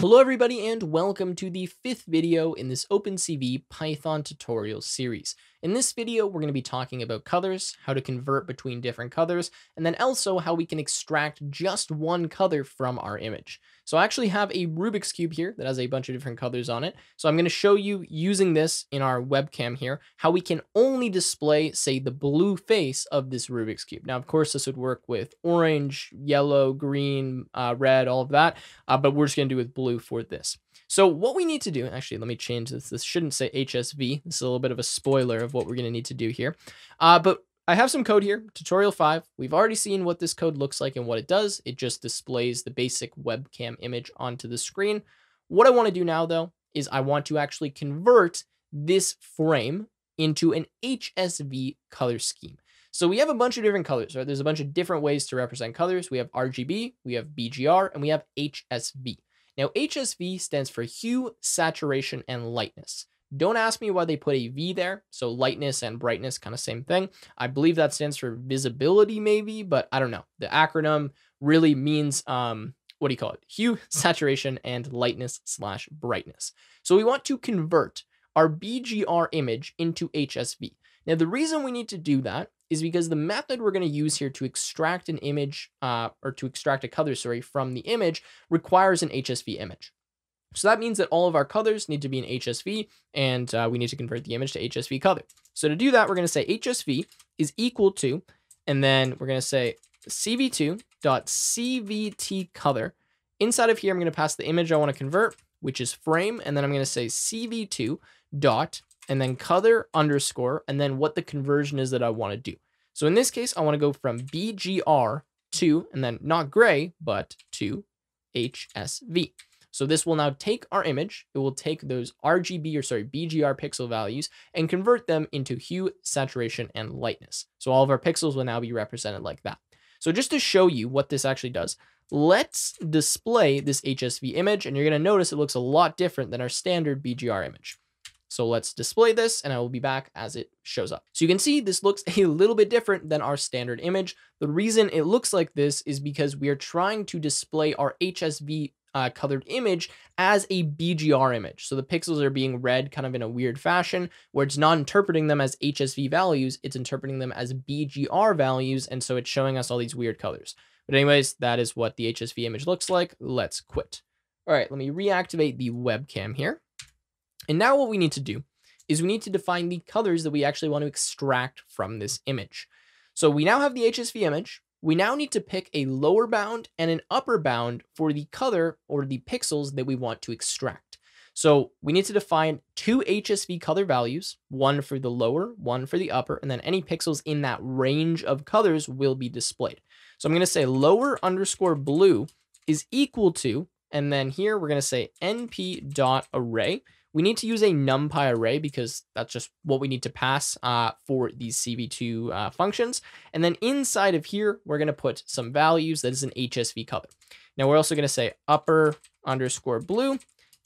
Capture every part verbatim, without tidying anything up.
Hello everybody and welcome to the fifth video in this OpenCV Python tutorial series. In this video, we're going to be talking about colors, how to convert between different colors, and then also how we can extract just one color from our image. So I actually have a Rubik's cube here that has a bunch of different colors on it. So I'm going to show you using this in our webcam here, how we can only display, say, the blue face of this Rubik's cube. Now, of course, this would work with orange, yellow, green, uh, red, all of that, uh, but we're just going to do it with blue for this. So what we need to do, actually, let me change this. This shouldn't say H S V. This is a little bit of a spoiler of what we're going to need to do here. Uh, but I have some code here, tutorial five. We've already seen what this code looks like and what it does. It just displays the basic webcam image onto the screen. What I want to do now, though, is I want to actually convert this frame into an H S V color scheme. So we have a bunch of different colors, right? There's a bunch of different ways to represent colors. We have R G B, we have B G R, and we have H S V. Now, H S V stands for hue, saturation, and lightness. Don't ask me why they put a V there. So lightness and brightness, kind of same thing. I believe that stands for visibility maybe, but I don't know. The acronym really means, um, what do you call it? Hue, saturation, and lightness slash brightness. So we want to convert our B G R image into H S V. Now, the reason we need to do that is because the method we're going to use here to extract an image uh, or to extract a color, sorry, from the image requires an H S V image. So that means that all of our colors need to be in H S V and uh, we need to convert the image to H S V color. So to do that, we're going to say H S V is equal to, and then we're going to say C V two dot C V T color. Inside of here, I'm going to pass the image I want to convert, which is frame. And then I'm going to say C V two dot and then color underscore, and then what the conversion is that I want to do. So in this case, I want to go from B G R to, and then not gray, but to H S V. So this will now take our image. It will take those R G B or sorry, B G R pixel values and convert them into hue, saturation, and lightness. So all of our pixels will now be represented like that. So just to show you what this actually does, let's display this H S V image. And you're going to notice it looks a lot different than our standard B G R image. So let's display this and I will be back as it shows up. So you can see this looks a little bit different than our standard image. The reason it looks like this is because we are trying to display our H S V uh, colored image as a B G R image. So the pixels are being read kind of in a weird fashion where it's not interpreting them as H S V values. It's interpreting them as B G R values. And so it's showing us all these weird colors. But anyways, that is what the H S V image looks like. Let's quit. All right, let me reactivate the webcam here. And now what we need to do is we need to define the colors that we actually want to extract from this image. So we now have the H S V image. We now need to pick a lower bound and an upper bound for the color or the pixels that we want to extract. So we need to define two H S V color values, one for the lower, one for the upper, and then any pixels in that range of colors will be displayed. So I'm going to say lower underscore blue is equal to, and then here we're going to say N P dot array. We need to use a NumPy array because that's just what we need to pass uh, for these C V two uh, functions. And then inside of here, we're going to put some values that is an H S V color. Now we're also going to say upper underscore blue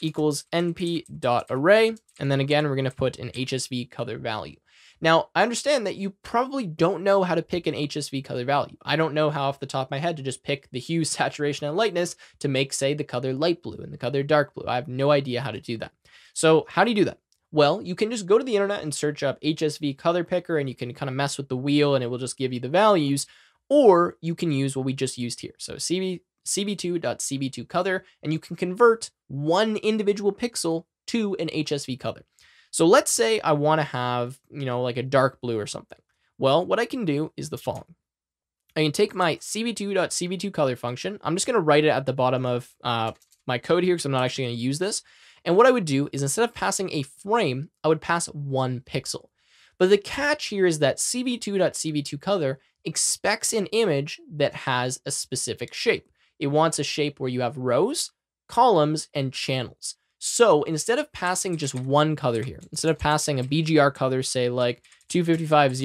equals N P dot array. And then again, we're going to put an H S V color value. Now, I understand that you probably don't know how to pick an H S V color value. I don't know how off the top of my head to just pick the hue, saturation, and lightness to make, say, the color light blue and the color dark blue. I have no idea how to do that. So how do you do that? Well, you can just go to the internet and search up H S V color picker, and you can kind of mess with the wheel and it will just give you the values, or you can use what we just used here. So C V two dot C V two color, and you can convert one individual pixel to an H S V color. So let's say I want to have, you know, like a dark blue or something. Well, what I can do is the following. I can take my C V two dot C V two color function. I'm just going to write it at the bottom of uh, my code here because I'm not actually going to use this. And what I would do is instead of passing a frame, I would pass one pixel. But the catch here is that C V two dot C V two color expects an image that has a specific shape. It wants a shape where you have rows, columns, and channels. So instead of passing just one color here, instead of passing a B G R color, say like two fifty-five,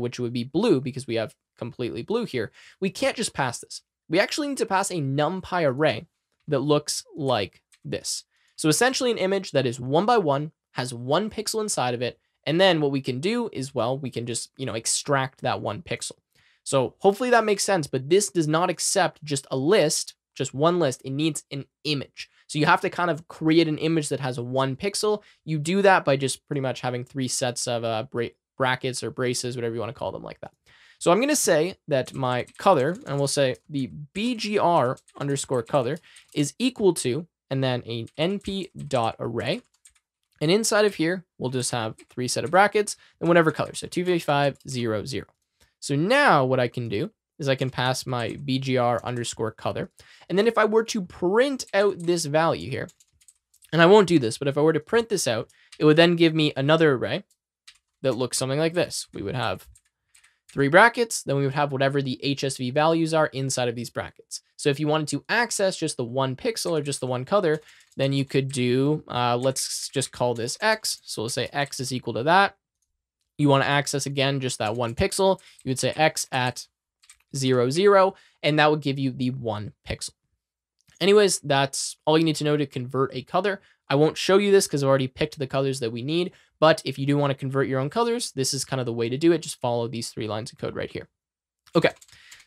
which would be blue because we have completely blue here, we can't just pass this. We actually need to pass a NumPy array that looks like this. So essentially an image that is one by one, has one pixel inside of it. And then what we can do is, well, we can just, you know, extract that one pixel. So hopefully that makes sense, but this does not accept just a list, just one list. It needs an image. So you have to kind of create an image that has one pixel. You do that by just pretty much having three sets of uh, bra brackets or braces, whatever you want to call them like that. So I'm going to say that my color, and we'll say the B G R underscore color is equal to, and then a N P dot array. And inside of here, we'll just have three set of brackets and whatever color. So two fifty-five, zero, zero. So now what I can do is I can pass my B G R underscore color. And then if I were to print out this value here, and I won't do this, but if I were to print this out, it would then give me another array that looks something like this. We would have three brackets, then we would have whatever the H S V values are inside of these brackets. So if you wanted to access just the one pixel or just the one color, then you could do, uh, let's just call this X. So we'll say X is equal to that. You want to access again, just that one pixel. You would say X at zero, zero, and that would give you the one pixel. Anyways, that's all you need to know to convert a color. I won't show you this because I've already picked the colors that we need, but if you do want to convert your own colors, this is kind of the way to do it. Just follow these three lines of code right here. Okay.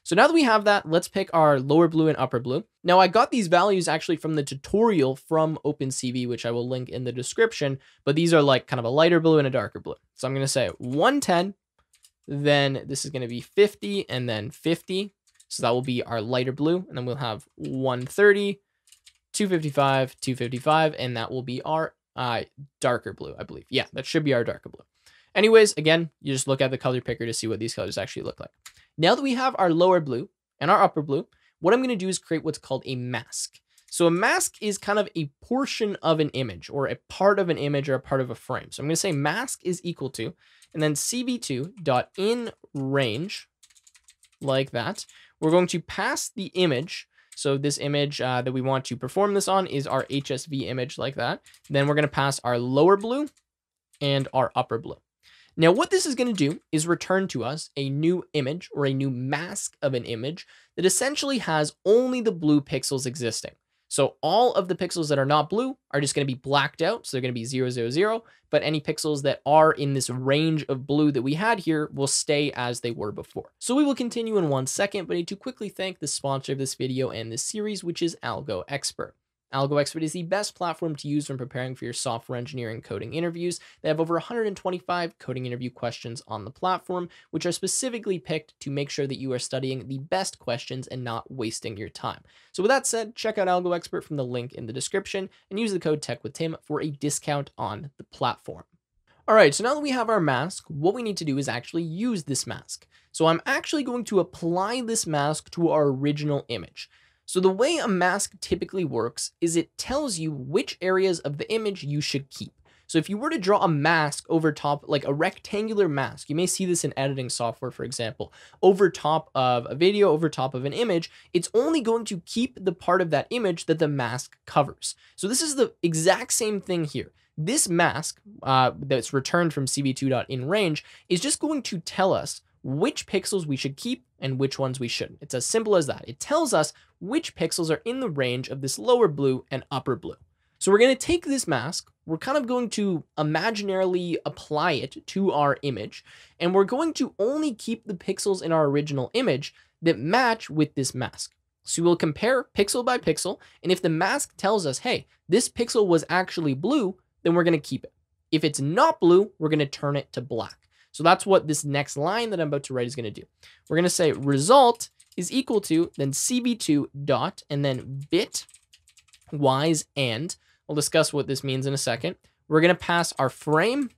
So now that we have that, let's pick our lower blue and upper blue. Now I got these values actually from the tutorial from OpenCV, which I will link in the description, but these are like kind of a lighter blue and a darker blue. So I'm going to say one ten, then this is going to be fifty and then fifty. So that will be our lighter blue. And then we'll have one thirty, two fifty-five, two fifty-five, and that will be our uh, darker blue, I believe. Yeah, that should be our darker blue. Anyways, again, you just look at the color picker to see what these colors actually look like. Now that we have our lower blue and our upper blue, what I'm going to do is create what's called a mask. So a mask is kind of a portion of an image or a part of an image or a part of a frame. So I'm going to say mask is equal to, and then C V two dot in range, like that. We're going to pass the image. So this image uh, that we want to perform this on is our H S V image like that. Then we're going to pass our lower blue and our upper blue. Now what this is going to do is return to us a new image or a new mask of an image that essentially has only the blue pixels existing. So all of the pixels that are not blue are just going to be blacked out. So they're going to be zero, zero, zero, but any pixels that are in this range of blue that we had here will stay as they were before. So we will continue in one second, but I need to quickly thank the sponsor of this video and this series, which is AlgoExpert. AlgoExpert is the best platform to use when preparing for your software engineering coding interviews. They have over one hundred twenty-five coding interview questions on the platform, which are specifically picked to make sure that you are studying the best questions and not wasting your time. So with that said, check out AlgoExpert from the link in the description and use the code TechWithTim for a discount on the platform. All right, so now that we have our mask, what we need to do is actually use this mask. So I'm actually going to apply this mask to our original image. So the way a mask typically works is it tells you which areas of the image you should keep. So if you were to draw a mask over top, like a rectangular mask, you may see this in editing software, for example, over top of a video, over top of an image, it's only going to keep the part of that image that the mask covers. So this is the exact same thing here. This mask uh, that's returned from C V two dot in range is just going to tell us which pixels we should keep and which ones we shouldn't. It's as simple as that. It tells us which pixels are in the range of this lower blue and upper blue. So we're going to take this mask, we're kind of going to imaginarily apply it to our image, and we're going to only keep the pixels in our original image that match with this mask. So we'll compare pixel by pixel, and if the mask tells us, hey, this pixel was actually blue, then we're going to keep it. If it's not blue, we're going to turn it to black. So that's what this next line that I'm about to write is going to do. We're going to say result is equal to then C V two dot and then bit wise and. We'll discuss what this means in a second. We're going to pass our frame,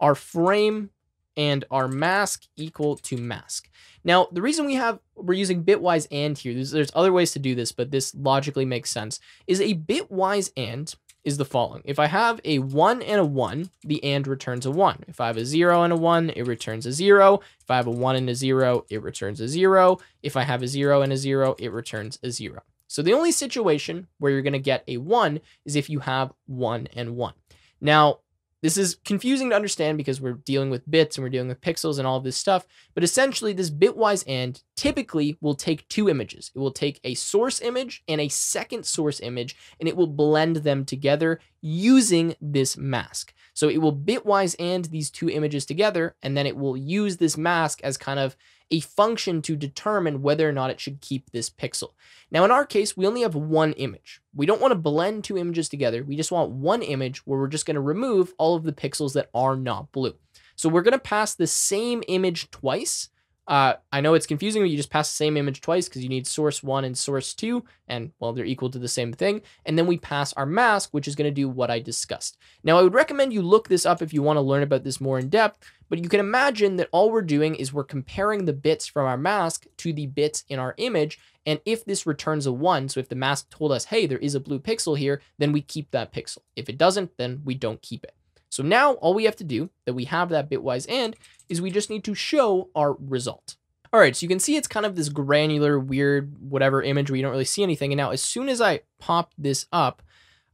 our frame and our mask equal to mask. Now, the reason we have we're using bitwise and here, there's, there's other ways to do this, but this logically makes sense, is a bitwise and is the following. If I have a one and a one, the and returns a one. If I have a zero and a one, it returns a zero. If I have a one and a zero, it returns a zero. If I have a zero and a zero, it returns a zero. So the only situation where you're going to get a one is if you have one and one. Now, this is confusing to understand because we're dealing with bits and we're dealing with pixels and all of this stuff, but essentially this bitwise and typically will take two images. It will take a source image and a second source image, and it will blend them together using this mask. So it will bitwise and these two images together, and then it will use this mask as kind of a function to determine whether or not it should keep this pixel. Now, in our case, we only have one image. We don't want to blend two images together. We just want one image where we're just going to remove all of the pixels that are not blue. So we're going to pass the same image twice. Uh, I know it's confusing, but you just pass the same image twice because you need source one and source two, and well, they're equal to the same thing. And then we pass our mask, which is going to do what I discussed. Now, I would recommend you look this up if you want to learn about this more in depth, but you can imagine that all we're doing is we're comparing the bits from our mask to the bits in our image. And if this returns a one, so if the mask told us, hey, there is a blue pixel here, then we keep that pixel. If it doesn't, then we don't keep it. So now all we have to do that we have that bitwise and is we just need to show our result. All right, so you can see it's kind of this granular, weird, whatever image where you don't really see anything. And now as soon as I pop this up,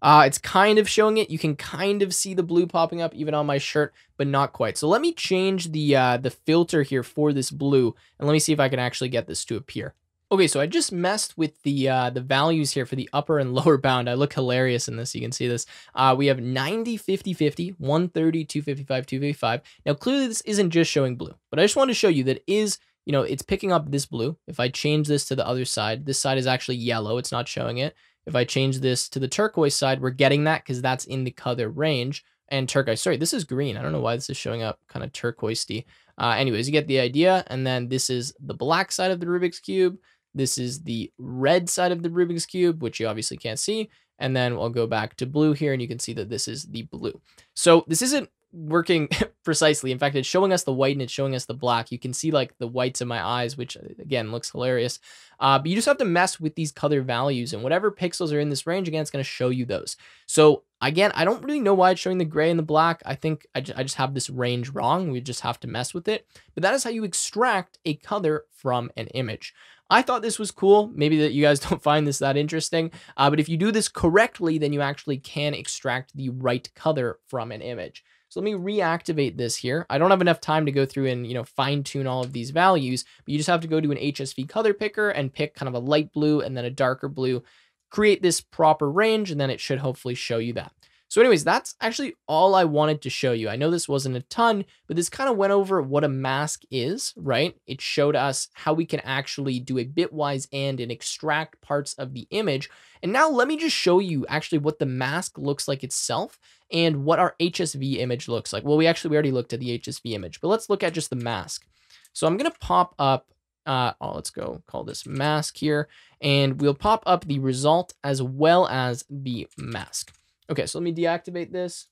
uh, it's kind of showing it. You can kind of see the blue popping up even on my shirt, but not quite. So let me change the, uh, the filter here for this blue. And let me see if I can actually get this to appear. Okay, so I just messed with the uh, the values here for the upper and lower bound. I look hilarious in this. You can see this. Uh, we have ninety, fifty, fifty, one thirty, two fifty-five, two fifty-five. Now, clearly, this isn't just showing blue, but I just want to show you that it is, you know, it's picking up this blue. If I change this to the other side, this side is actually yellow. It's not showing it. If I change this to the turquoise side, we're getting that because that's in the color range. And turquoise, sorry, this is green. I don't know why this is showing up kind of turquoisey. Uh, anyways, you get the idea. And then this is the black side of the Rubik's cube. This is the red side of the Rubik's cube, which you obviously can't see. And then we'll go back to blue here and you can see that this is the blue. So this isn't working precisely. In fact, it's showing us the white and it's showing us the black. You can see like the whites in my eyes, which again looks hilarious. Uh, but you just have to mess with these color values and whatever pixels are in this range, again, it's going to show you those. So again, I don't really know why it's showing the gray and the black. I think I just, I just have this range wrong. We just have to mess with it. But that is how you extract a color from an image. I thought this was cool. Maybe that you guys don't find this that interesting. Uh, but if you do this correctly, then you actually can extract the right color from an image. So let me reactivate this here. I don't have enough time to go through and, you know, fine tune all of these values, but you just have to go to an H S V color picker and pick kind of a light blue and then a darker blue, create this proper range, and then it should hopefully show you that. So anyways, that's actually all I wanted to show you. I know this wasn't a ton, but this kind of went over what a mask is, right? It showed us how we can actually do a bitwise and and extract parts of the image. And now let me just show you actually what the mask looks like itself and what our H S V image looks like. Well, we actually, we already looked at the H S V image, but let's look at just the mask. So I'm going to pop up, uh, oh, let's go call this mask here, and we'll pop up the result as well as the mask. Okay, so let me deactivate this.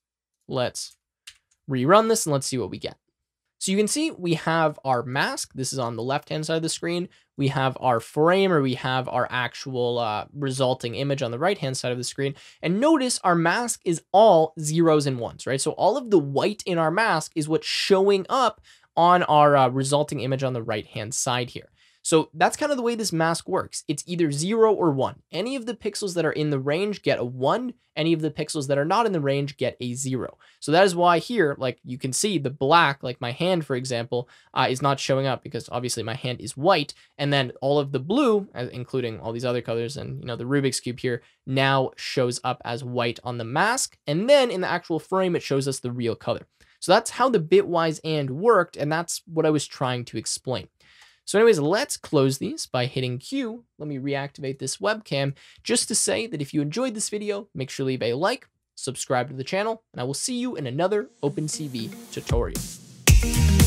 Let's rerun this and let's see what we get. So you can see we have our mask. This is on the left-hand side of the screen. We have our frame, or we have our actual uh, resulting image on the right-hand side of the screen. And notice our mask is all zeros and ones, right? So all of the white in our mask is what's showing up on our uh, resulting image on the right-hand side here. So that's kind of the way this mask works. It's either zero or one. Any of the pixels that are in the range get a one. Any of the pixels that are not in the range get a zero. So that is why here, like you can see the black, like my hand, for example, uh, is not showing up because obviously my hand is white. And then all of the blue, including all these other colors and, you know, the Rubik's cube here now shows up as white on the mask. And then in the actual frame, it shows us the real color. So that's how the bitwise and worked. And that's what I was trying to explain. So anyways, let's close these by hitting Q. Let me reactivate this webcam just to say that if you enjoyed this video, make sure to leave a like, subscribe to the channel, and I will see you in another OpenCV tutorial.